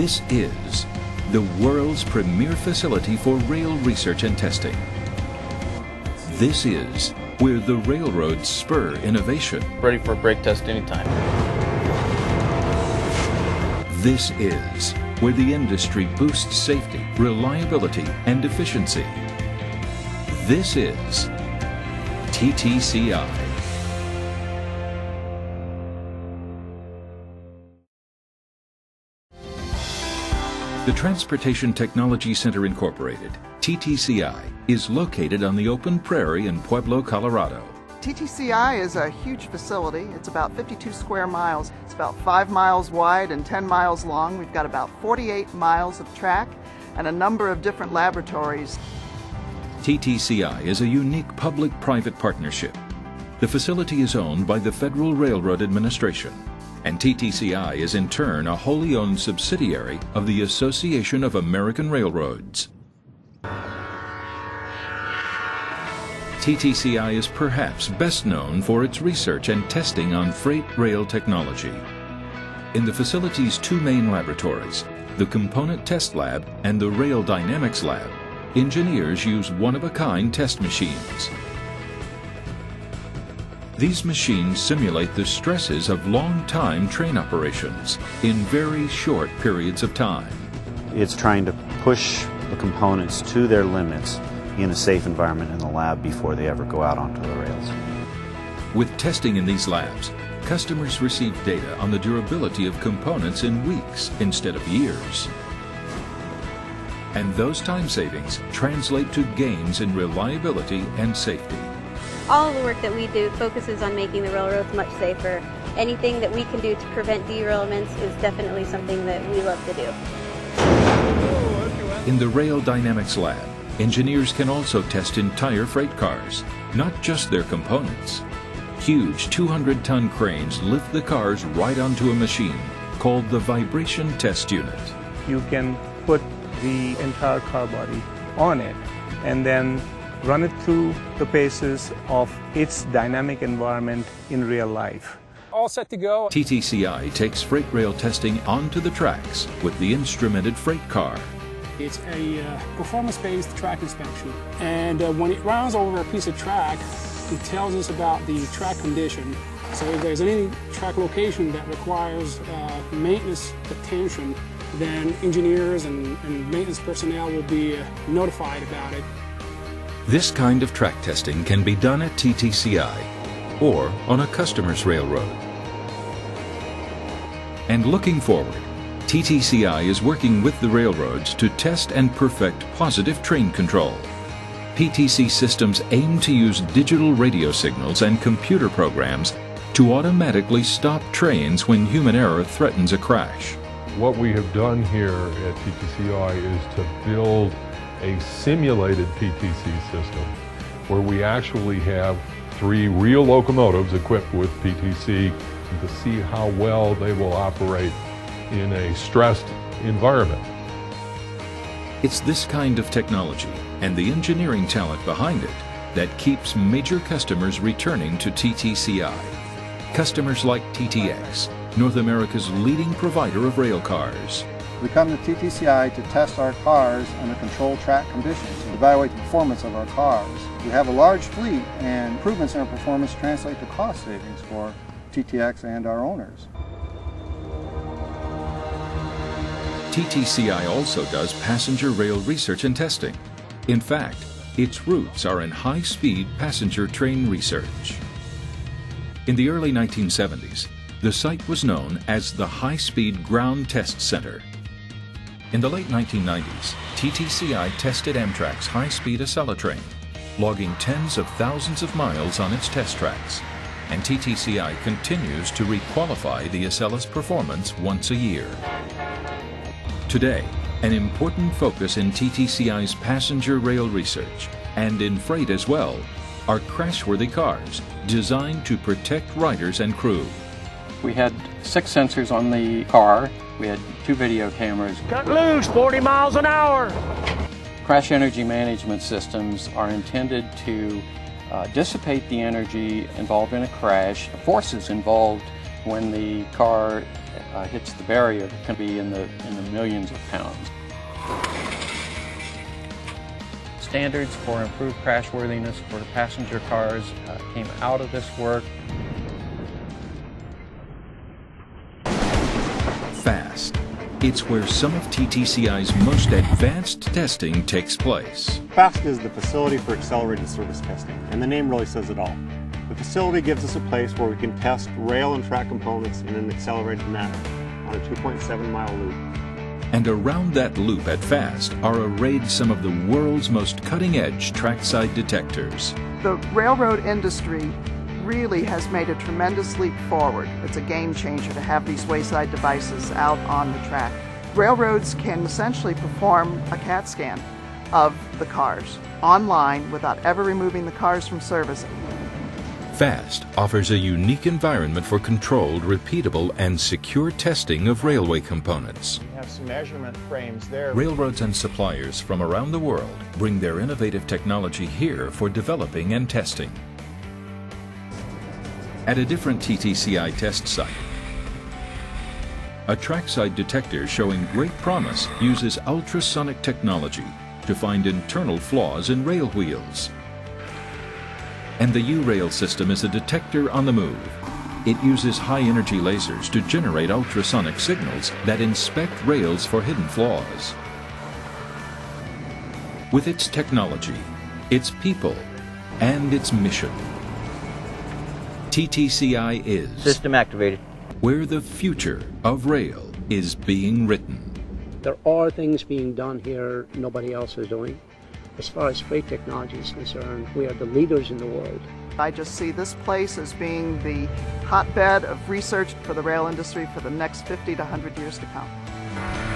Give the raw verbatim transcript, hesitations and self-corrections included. This is the world's premier facility for rail research and testing. This is where the railroads spur innovation. Ready for a brake test anytime. This is where the industry boosts safety, reliability, and efficiency. This is T T C I. The Transportation Technology Center Incorporated, T T C I, is located on the open prairie in Pueblo, Colorado. T T C I is a huge facility. It's about fifty-two square miles. It's about five miles wide and ten miles long. We've got about forty-eight miles of track and a number of different laboratories. T T C I is a unique public-private partnership. The facility is owned by the Federal Railroad Administration, and T T C I is in turn a wholly owned subsidiary of the Association of American Railroads. T T C I is perhaps best known for its research and testing on freight rail technology. In the facility's two main laboratories, the Component Test Lab and the Rail Dynamics Lab, engineers use one-of-a-kind test machines. These machines simulate the stresses of long-time train operations in very short periods of time. It's trying to push the components to their limits in a safe environment in the lab before they ever go out onto the rails. With testing in these labs, customers receive data on the durability of components in weeks instead of years. And those time savings translate to gains in reliability and safety. All the work that we do focuses on making the railroads much safer. Anything that we can do to prevent derailments is definitely something that we love to do. In the Rail Dynamics Lab, engineers can also test entire freight cars, not just their components. Huge two hundred ton cranes lift the cars right onto a machine called the Vibration Test Unit. You can put the entire car body on it and then run it through the paces of its dynamic environment in real life. All set to go. T T C I takes freight rail testing onto the tracks with the instrumented freight car. It's a uh, performance-based track inspection, and uh, when it rounds over a piece of track, it tells us about the track condition. So if there's any track location that requires uh, maintenance attention, then engineers and, and maintenance personnel will be uh, notified about it. This kind of track testing can be done at T T C I or on a customer's railroad. And looking forward, T T C I is working with the railroads to test and perfect positive train control. P T C systems aim to use digital radio signals and computer programs to automatically stop trains when human error threatens a crash. What we have done here at T T C I is to build a simulated P T C system where we actually have three real locomotives equipped with P T C to see how well they will operate in a stressed environment. It's this kind of technology and the engineering talent behind it that keeps major customers returning to T T C I. Customers like T T X, North America's leading provider of rail cars. We come to T T C I to test our cars under controlled track conditions and evaluate the performance of our cars. We have a large fleet, and improvements in our performance translate to cost savings for T T X and our owners. T T C I also does passenger rail research and testing. In fact, its roots are in high-speed passenger train research. In the early nineteen seventies, the site was known as the High-Speed Ground Test Center. In the late nineteen nineties, T T C I tested Amtrak's high-speed Acela train, logging tens of thousands of miles on its test tracks, and T T C I continues to requalify the Acela's performance once a year. Today, an important focus in T T C I's passenger rail research, and in freight as well, are crash-worthy cars designed to protect riders and crew. We had six sensors on the car. We had two video cameras. Cut loose, forty miles an hour. Crash energy management systems are intended to uh, dissipate the energy involved in a crash, the forces involved when the car uh, hits the barrier, it can be in the, in the millions of pounds. Standards for improved crashworthiness for passenger cars uh, came out of this work. FAST. It's where some of T T C I's most advanced testing takes place. FAST is the Facility for Accelerated Service Testing, and the name really says it all. The facility gives us a place where we can test rail and track components in an accelerated manner on a two point seven mile loop. And around that loop at FAST are arrayed some of the world's most cutting-edge trackside detectors. The railroad industry really has made a tremendous leap forward. It's a game changer to have these wayside devices out on the track. Railroads can essentially perform a CAT scan of the cars online without ever removing the cars from service. FAST offers a unique environment for controlled, repeatable, and secure testing of railway components. We have some measurement frames there. Railroads and suppliers from around the world bring their innovative technology here for developing and testing. At a different T T C I test site, a trackside detector showing great promise uses ultrasonic technology to find internal flaws in rail wheels. And the U-Rail system is a detector on the move. It uses high-energy lasers to generate ultrasonic signals that inspect rails for hidden flaws. With its technology, its people, and its mission, T T C I is system activated, where the future of rail is being written. There are things being done here nobody else is doing. As far as freight technology is concerned, we are the leaders in the world. I just see this place as being the hotbed of research for the rail industry for the next fifty to one hundred years to come.